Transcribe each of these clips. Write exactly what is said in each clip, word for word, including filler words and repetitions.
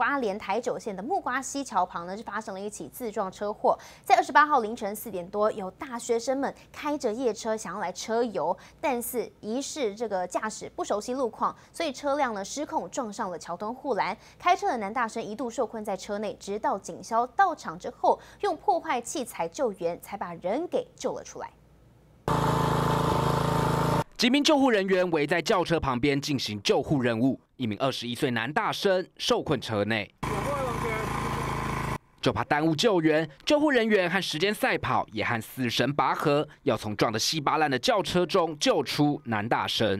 花莲台九线的木瓜溪桥旁呢，是发生了一起自撞车祸。在二十八号凌晨四点多，有大学生们开着夜车想要来车游，但是疑似这个驾驶不熟悉路况，所以车辆呢失控撞上了桥墩护栏。开车的男大生一度受困在车内，直到警消到场之后，用破坏器材救援，才把人给救了出来。 几名救护人员围在轿车旁边进行救护任务，一名二十一岁男大生受困车内，就怕耽误救援，救护人员和时间赛跑，也和死神拔河，要从撞得稀巴烂的轿车中救出男大生。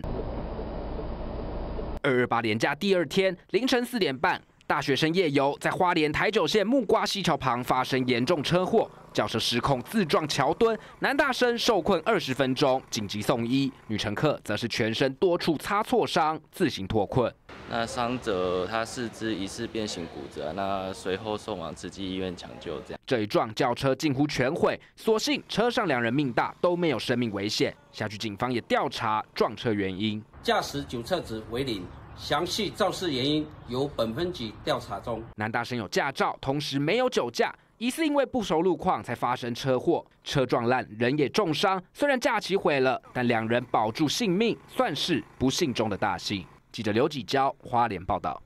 二二八连假第二天凌晨四点半，大学生夜游在花莲台九线木瓜溪桥旁发生严重车祸。 轿车失控自撞桥墩，男大生受困二十分钟，紧急送医；女乘客则是全身多处擦挫伤，自行脱困。那伤者他四肢疑似变形骨折，那随后送往慈济医院抢救。这样这一撞轿车近乎全毁，所幸车上两人命大，都没有生命危险。辖区警方也调查撞车原因，驾驶酒测值为零。 详细肇事原因由本分局调查中。男大生有驾照，同时没有酒驾，疑似因为不熟路况才发生车祸，车撞烂，人也重伤。虽然假期毁了，但两人保住性命，算是不幸中的大幸。记者刘己娇花莲报道。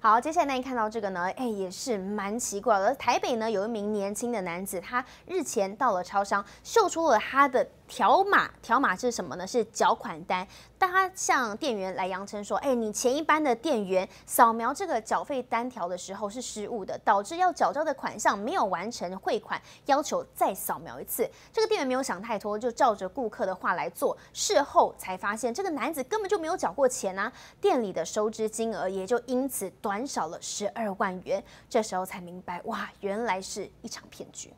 好，接下来大家看到这个呢，哎，也是蛮奇怪的。台北呢有一名年轻的男子，他日前到了超商，秀出了他的条码，条码是什么呢？是缴款单。他向店员来扬称说，哎，你前一班的店员扫描这个缴费单条的时候是失误的，导致要缴交的款项没有完成汇款，要求再扫描一次。这个店员没有想太多，就照着顾客的话来做。事后才发现，这个男子根本就没有缴过钱啊，店里的收支金额也就因此短。 还少了十二万元，这时候才明白，哇，原来是一场骗局。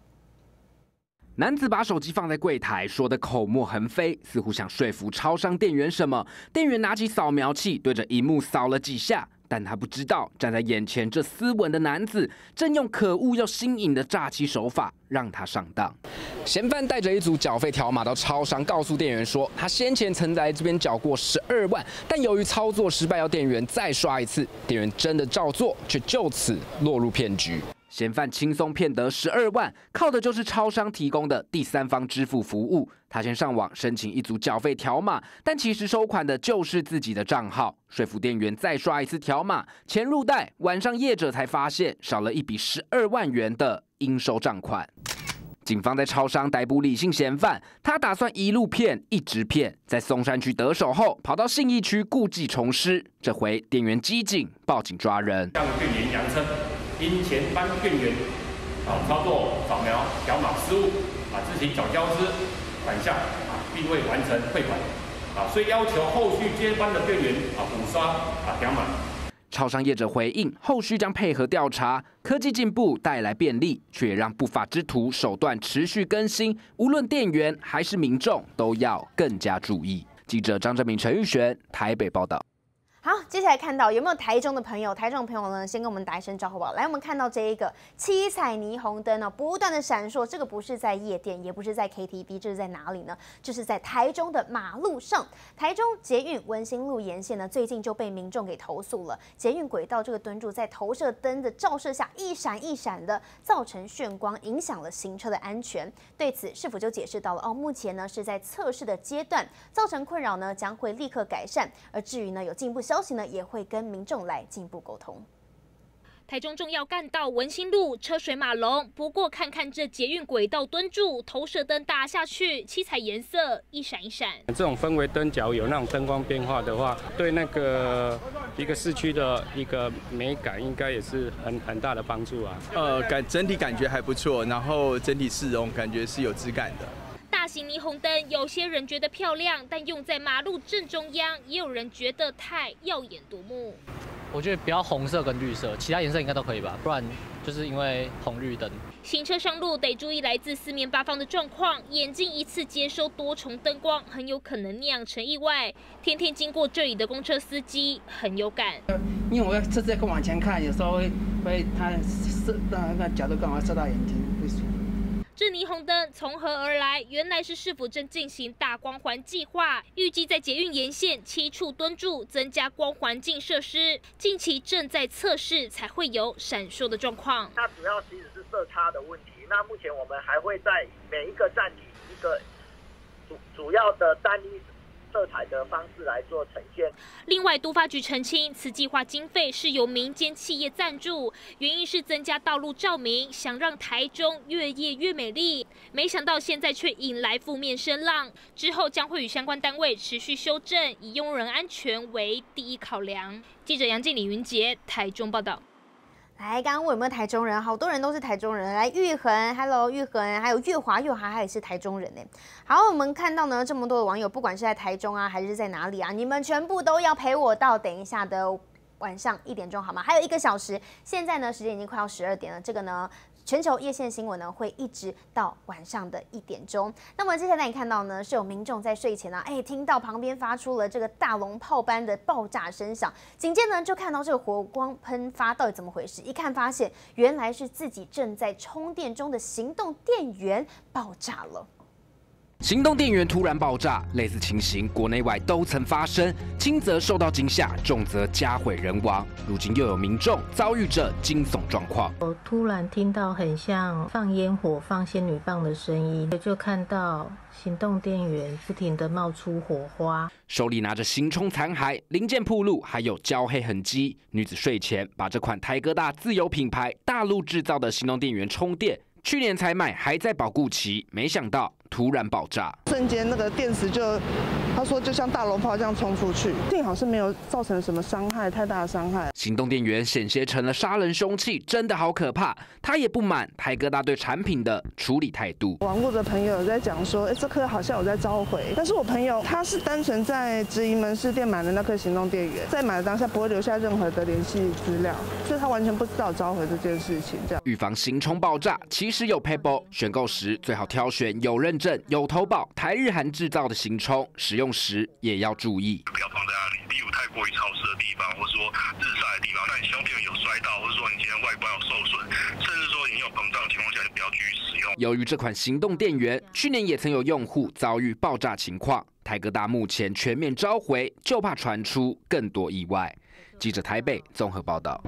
男子把手机放在柜台，说的口沫横飞，似乎想说服超商店员什么。店员拿起扫描器，对着荧幕扫了几下，但他不知道，站在眼前这斯文的男子，正用可恶又新颖的诈欺手法让他上当。嫌犯带着一组缴费条码到超商，告诉店员说，他先前曾来这边缴过十二万，但由于操作失败，要店员再刷一次。店员真的照做，却就此落入骗局。 嫌犯轻松骗得十二万，靠的就是超商提供的第三方支付服务。他先上网申请一组缴费条码，但其实收款的就是自己的账号，说服店员再刷一次条码，钱入袋。晚上业者才发现少了一笔十二万元的应收账款。警方在超商逮捕李姓嫌犯，他打算一路骗，一直骗，在松山区得手后，跑到信义区故技重施。这回店员机警报警抓人，向店员扬称。 因前班店员啊操作扫描条码失误啊，自行缴交之款项啊，并未完成汇款啊，所以要求后续接班的店员啊补刷啊条码。超商业者回应，后续将配合调查。科技进步带来便利，却也让不法之徒手段持续更新，无论店员还是民众都要更加注意。记者张正明、陈玉璇，台北报道。 好，接下来看到有没有台中的朋友？台中的朋友呢，先跟我们打一声招呼吧。来，我们看到这一个七彩霓虹灯呢、哦，不断的闪烁。这个不是在夜店，也不是在 K T V， 这是在哪里呢？就是在台中的马路上。台中捷运文心路沿线呢，最近就被民众给投诉了。捷运轨道这个墩柱在投射灯的照射下，一闪一闪的，造成眩光，影响了行车的安全。对此，市府就解释到了哦，目前呢是在测试的阶段，造成困扰呢将会立刻改善。而至于呢有进步消息。 消息呢也会跟民众来进一步沟通。台中重要干道文心路车水马龙，不过看看这捷运轨道墩柱投射灯打下去，七彩颜色一闪一闪。这种氛围灯角有那种灯光变化的话，对那个一个市区的一个美感，应该也是很很大的帮助啊。呃，感整体感觉还不错，然后整体市容感觉是有质感的。 大型霓虹灯，有些人觉得漂亮，但用在马路正中央，也有人觉得太耀眼夺目。我觉得不要红色跟绿色，其他颜色应该都可以吧，不然就是因为红绿灯。行车上路得注意来自四面八方的状况，眼睛一次接收多重灯光，很有可能酿成意外。天天经过这里的公车司机很有感，因为我要车子往前看，有时候会会它射那个角度刚好射到眼睛，不舒服。这霓虹灯从何而来？原来是市府正进行大光环计划，预计在捷运沿线七处蹲驻，增加光环境设施。近期正在测试，才会有闪烁的状况。它主要其实是色差的问题。那目前我们还会在每一个站体一个主主要的单一。 色彩的方式来做呈现。另外，都发局澄清，此计划经费是由民间企业赞助，原因是增加道路照明，想让台中越夜越美丽。没想到现在却引来负面声浪，之后将会与相关单位持续修正，以用人安全为第一考量。记者杨静、李云杰，台中报道。 来，刚刚问有没有台中人？好多人都是台中人。来，玉恒 ，Hello， 玉恒，还有月华，月华他也是台中人呢。好，我们看到呢这么多的网友，不管是在台中啊，还是在哪里啊，你们全部都要陪我到等一下的晚上一点钟好吗？还有一个小时，现在呢时间已经快要十二点了。这个呢。 全球夜线新闻呢，会一直到晚上的一点钟。那么接下来你看到呢，是有民众在睡前啊，哎，听到旁边发出了这个大龙炮般的爆炸声响，紧接着就看到这个火光喷发，到底怎么回事？一看发现，原来是自己正在充电中的行动电源爆炸了。 行动电源突然爆炸，类似情形国内外都曾发生，轻则受到惊吓，重则家毁人亡。如今又有民众遭遇这惊悚状况。我突然听到很像放烟火、放仙女棒的声音，就看到行动电源不停地冒出火花。手里拿着行充残骸、零件暴露，还有焦黑痕迹。女子睡前把这款台哥大自有品牌大陆制造的行动电源充电。 去年才买，还在保固期，没想到突然爆炸，瞬间那个电池就，他说就像大龙炮这样冲出去，幸好是没有造成什么伤害，太大的伤害。行动电源险些成了杀人凶器，真的好可怕。他也不满台哥大对产品的处理态度。网络的朋友在讲说，哎，这颗好像有在召回，但是我朋友他是单纯在直营门市店买的那颗行动电源，在买的当下不会留下任何的联系资料，所以他完全不知道召回这件事情。这样预防行充爆炸，其实。 只有 Pebble 选购时最好挑选有认证、有投保、台日韩制造的行充，使用时也要注意，不要放在例如太过于潮湿的地方，或者说日晒的地方。那你行动电源有摔到，或者说你今天外观有受损，甚至说你有膨胀的情况下，就不要继续使用。由于这款行动电源去年也曾有用户遭遇爆炸情况，台哥大目前全面召回，就怕传出更多意外。记者台北综合报道。